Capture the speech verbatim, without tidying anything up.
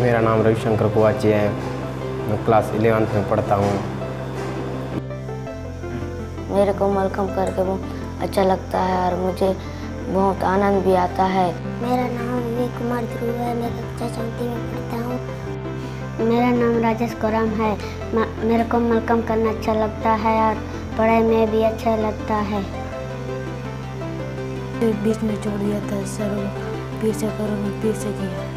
मेरा नाम रवि शंकर कुवाची है। मैं क्लास इलेवेंथ में पढ़ता हूँ। मेरे को मलखम करके बहुत अच्छा लगता है और मुझे बहुत आनंद भी आता है। मेरा नाम विक मरकरू है। मैं कक्षा चौथी में पढ़ता हूँ। मेरा नाम राजेश कुरम है। मेरे को मलखम करना अच्छा लगता है और पढ़ाई में भी अच्छा लगता है। बीच में छोड़ दिया था सर, फिर से करो, फिर से किया।